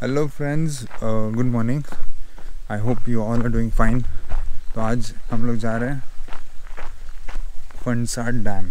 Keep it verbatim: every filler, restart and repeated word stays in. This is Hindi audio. Hello friends, good morning. I hope you all are doing fine. तो आज हम लोग जा रहे हैं फनसाड डैम।